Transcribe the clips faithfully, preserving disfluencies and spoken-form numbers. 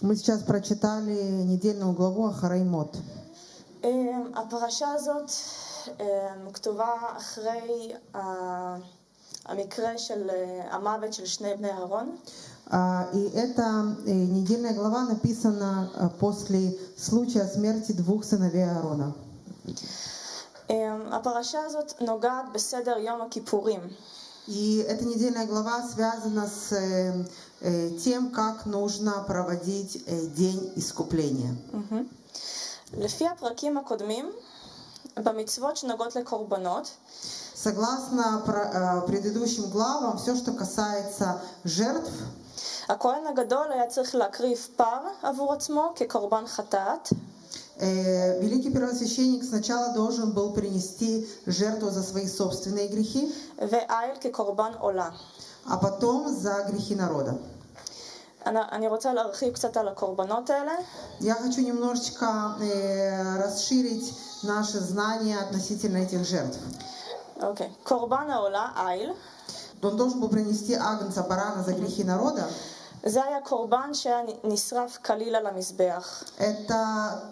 Мы сейчас прочитали недельную главу Ахараймот. И эта недельная глава написана после случая смерти двух сыновей Аарона. И эта недельная глава связана с э, э, тем, как нужно проводить э, день искупления. Mm-hmm. Согласно про, э, предыдущим главам, все, что касается жертв, э, великий первосвященник сначала должен был принести жертву за свои собственные грехи, а потом за грехи народа. Я хочу немножечко э, расширить наши знания относительно этих жертв. Okay. Он должен был принести агнца барана за грехи народа. Это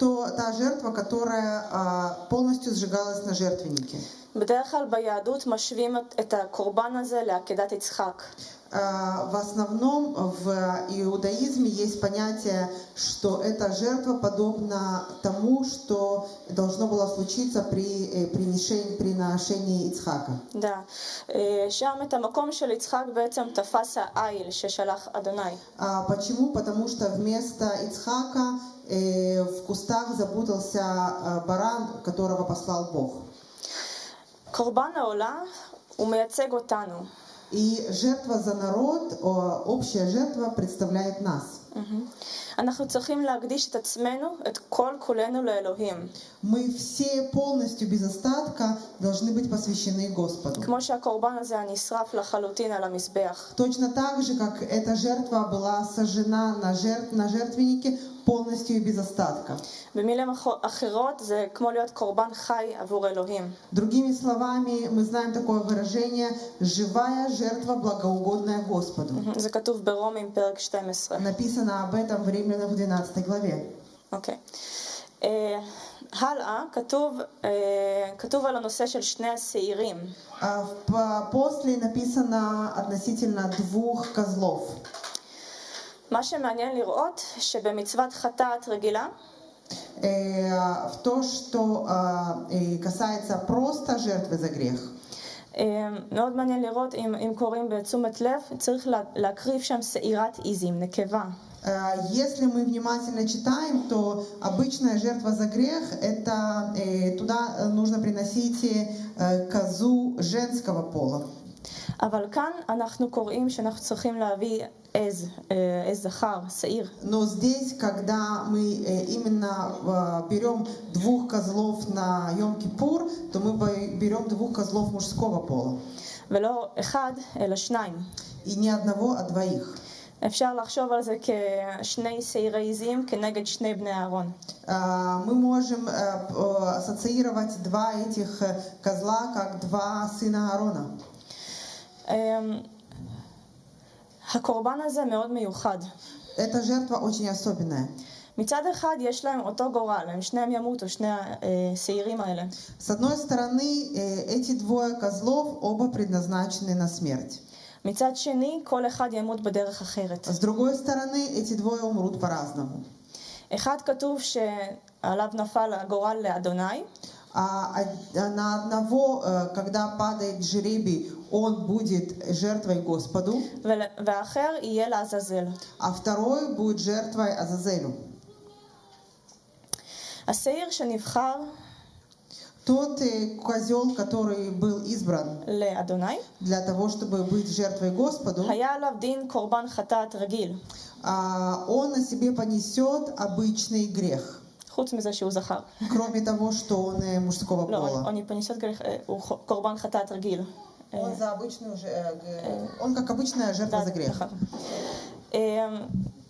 то, та жертва, которая а, полностью сжигалась на жертвеннике. А, в основном в иудаизме есть понятие, что эта жертва подобна тому, что должно было случиться при приношении, приношении Ицхака. Да. А почему? Потому что вместо Ицхака э, в кустах запутался баран, которого послал Бог. И жертва за народ, общая жертва, представляет нас. Мы все полностью без остатка должны быть посвящены Господу. Точно так же, как эта жертва была сожжена на, жертв, на жертвеннике полностью и без остатка. Другими словами, мы знаем такое выражение «живая жертва, благоугодная Господу». Написано об этом в Римлянам в двенадцатой главе. Okay. После написано относительно двух козлов. В то, что касается просто жертвы за грех. מאוד מעניין לראות אם אם קוראים בתשומת לב צריך להקריב שם שעירת עיזים נקבה. Если мы внимательно читаем, то обычная жертва за грех это туда нужно приносить козу женского пола. אבל כאן אנחנו קוראים שאנחנו צריכים להביא עז, עז זכר, שעיר. Но здесь, когда мы именно берем двух козлов на Йом-Кипур, то мы берем двух козлов мужского пола. ולא אחד, אלא שניים. И не одного, а двоих. אפשר לחשוב על זה כשני שעירי עזים כנגד שני בני אהרון. Мы можем ассоциировать два этих козла как два сына Аарона. הקורבן הזה מאוד מיוחד. эта жертва очень особенная. מצד אחד יש להם אותו גורל, הם שניהם ימותו, שני השעירים האלה. С одной стороны, эти двое козлов оба предназначены на смерть. מצד שני, כל אחד ימות בדרך אחרת. С другой стороны, эти двое умрут по-разному. אחד כתוב שעליו נפל הגורל לאדוני. А на одного, когда падает жребий, он будет жертвой Господу, а второй будет жертвой Азазелю. Тот козел, который был избран для того, чтобы быть жертвой Господу, он на себе понесет обычный грех. Кроме того, что он мужского пола. Он не понесет грех, корбан хатат рагиль. Он за обычную, он как обычная жертва за грех.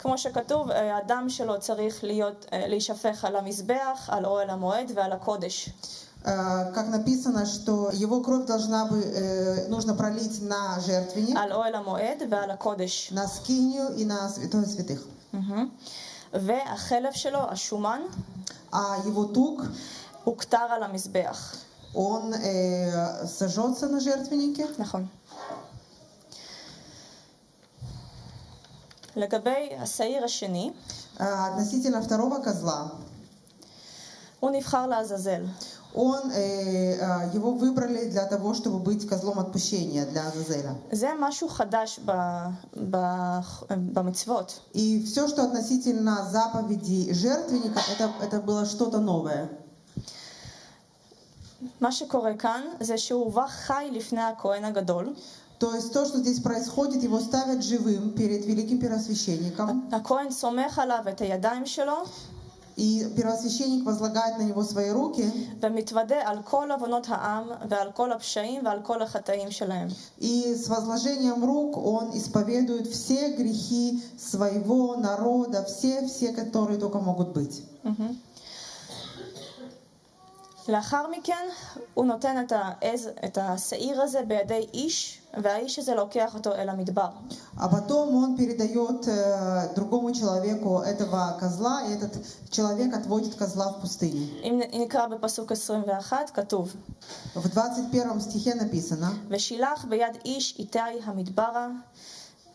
כמו שכתוב, הדם שלו צריך להיות, להישפך על המזבח, על אוהל המועד ועל הקודש. Как написано, что его кровь должна бы, нужно пролить на жертвенник, на скинию и на святое святых. А его тук, он э, сожжется на жертвеннике. Относительно второго козла. Он, э, э, его выбрали для того, чтобы быть козлом отпущения для Азазеля. И все, что относительно заповедей жертвенника, это, это было что-то новое. То есть то, что здесь происходит, его ставят живым перед великим первосвященником. И первосвященник возлагает на него свои руки и с возложением рук он исповедует все грехи своего народа, все, все, которые только могут быть. לאחר מכן הוא נותן את העז, את השעיר הזה בידי איש, והאיש הזה לוקח אותו אל המדבר. А потом он передает другому человеку этого козла, и этот человек отводит козла в пустыню. אם נקרא בפסוק עשרים ואחד, כתוב. В двадцать первом стихе написано. ושילח ביד איש איתי המדברה.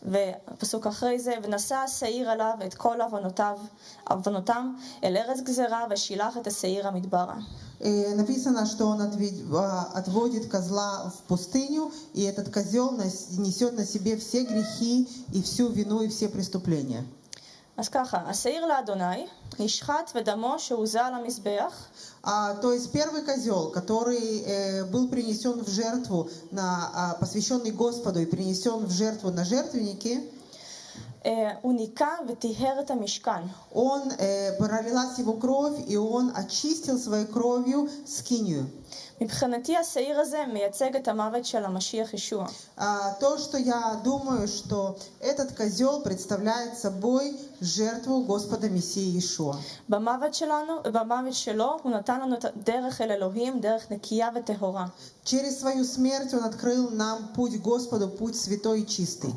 ופסוק אחרי זה, ונשא השעיר עליו את כל עוונותיו, עוונותם אל ארץ גזרה, ושילח את השעיר המדברה. Написано, что он отводит козла в пустыню, и этот козел несет на себе все грехи и всю вину и все преступления. А, то есть первый козел, который э, был принесен в жертву, на, посвященный Господу и принесен в жертву на жертвеннике, он э, пролилась его кровь, и он очистил своей кровью скинию. А, то, что я думаю, что этот козел представляет собой жертву Господа Мессии Иешуа. Через свою смерть он открыл нам путь Господу, путь святой и чистый.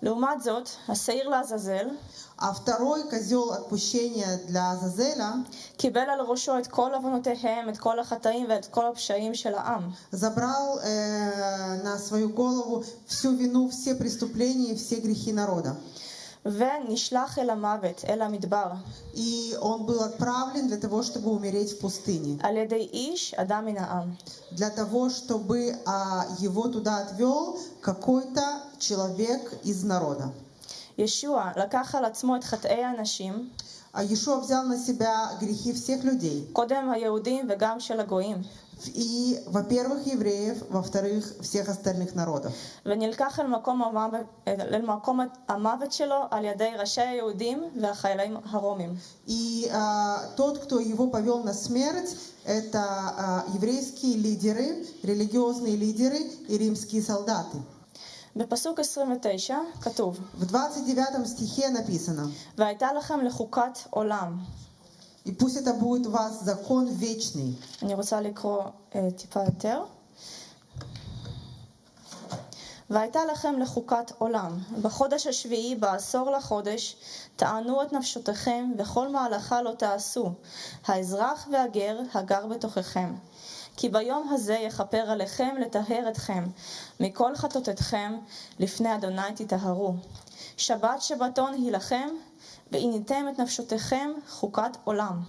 А второй козел отпущения для Азазеля забрал э, на свою голову всю вину, все преступления и все грехи народа. И он был отправлен для того, чтобы умереть в пустыне. Для того, чтобы а, его туда отвел какой-то человек из народа. Иешуа взял на себя грехи всех людей. И, во-первых, евреев, во-вторых, всех остальных народов. И а, тот, кто его повел на смерть, это а, еврейские лидеры, религиозные лидеры и римские солдаты. В двадцать девятом стихе написано: и пусть это будет у вас закон вечный. והייתה לכם לחוקת עולם. בחודש השביעי, בעשור לחודש, תענו את נפשותיכם, וכל מהלכה לא תעשו, האזרח והגר הגר בתוככם. כי ביום הזה יכפר עליכם לטהר אתכם, מכל חטאותיכם לפני אדוני תטהרו. שבת שבתון היא לכם, ועיניתם את נפשותיכם חוקת עולם.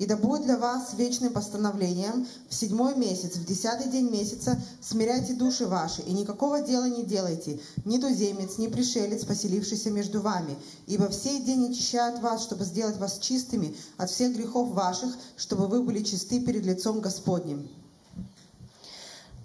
И да будет для вас вечным постановлением в седьмой месяц, в десятый день месяца смиряйте души ваши, и никакого дела не делайте, ни туземец, ни пришелец, поселившийся между вами, ибо в сей день очищают вас, чтобы сделать вас чистыми от всех грехов ваших, чтобы вы были чисты перед лицом Господним.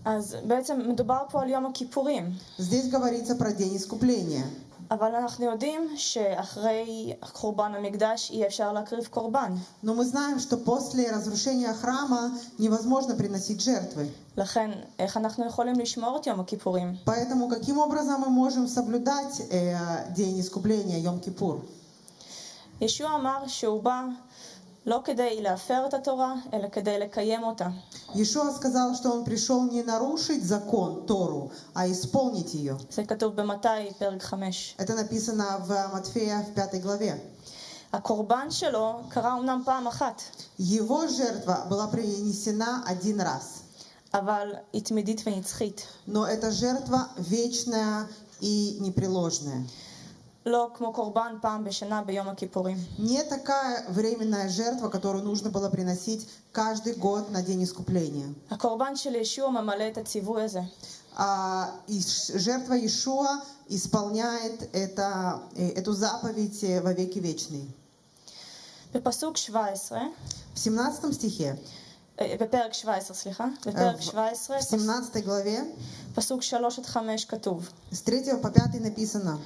אז בעצם מדובר פה על יום הכיפורים. Здесь говорится про день искупления. אבל אנחנו יודעים שאחרי חורבן המקדש אי אפשר להקריב קורבן. Но мы знаем, что после разрушения храма невозможно приносить жертвы. לכן, איך אנחנו יכולים לשמור את יום הכיפורים? Поэтому каким образом мы можем соблюдать день искупления, יום כיפור? ישוע אמר שהוא בא לא כדי להפר את התורה, אלא כדי לקיים אותה. Иешуа сказал, что он пришел не нарушить закон Тору, а исполнить ее. זה כתוב במתי פרק חמש. Это написано в Матфея в пятой главе. הקורבן שלו קרה אומנם פעם אחת. Его жертва была принесена один раз. אבל היא תמידית ונצחית. Но эта жертва вечная и непреложная. לא כמו קורבן פעם בשנה ביום הכיפורים. Не такая временная жертва, которую нужно было приносить каждый год на день искупления. הקורבן של ישוע ממלא את הציווי הזה. Жертва Иешуа исполняет это, эту заповедь во веки вечные. בפסוק שבע עשרה. В семнадцатом стихе. בפרק שבע עשרה, סליחה. בפרק שבע עשרה. В семнадцатой главе. פסוק שלוש עד חמש כתוב. С третьего по пятый написано.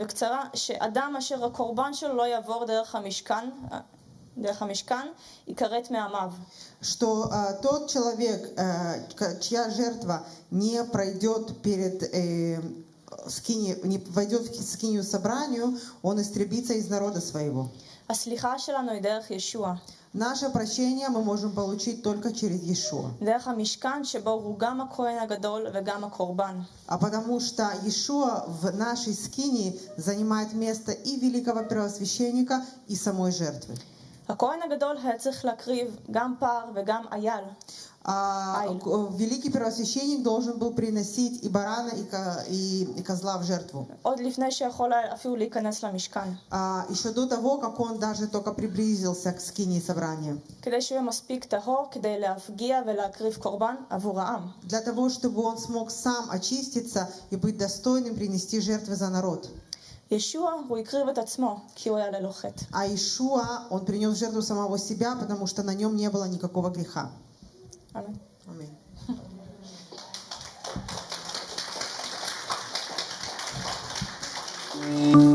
בקצרה, שאדם אשר הקורבן שלו לא יעבור דרך המשכן, דרך המשכן, יקראת מעמיו. Что тот человек, чья жертва не пройдет перед скинию, не войдет в скинию собранию, он истребится из народа своего. הסליחה שלנו היא דרך ישוע. Наше прощение мы можем получить только через Иешуа. А потому что Иешуа в нашей скинии занимает место и великого первосвященника, и самой жертвы. А великий первосвященник должен был приносить и барана, и козла в жертву. А еще до того, как он даже только приблизился к скинии собрания. Для того, чтобы он смог сам очиститься и быть достойным принести жертвы за народ. ישוע, הוא הקריב את עצמו, כי הוא היה ללא חטא. А Иешуа, он принес в жертву самого себя, потому что на нем не было никакого греха. Аминь. Аминь. Аминь.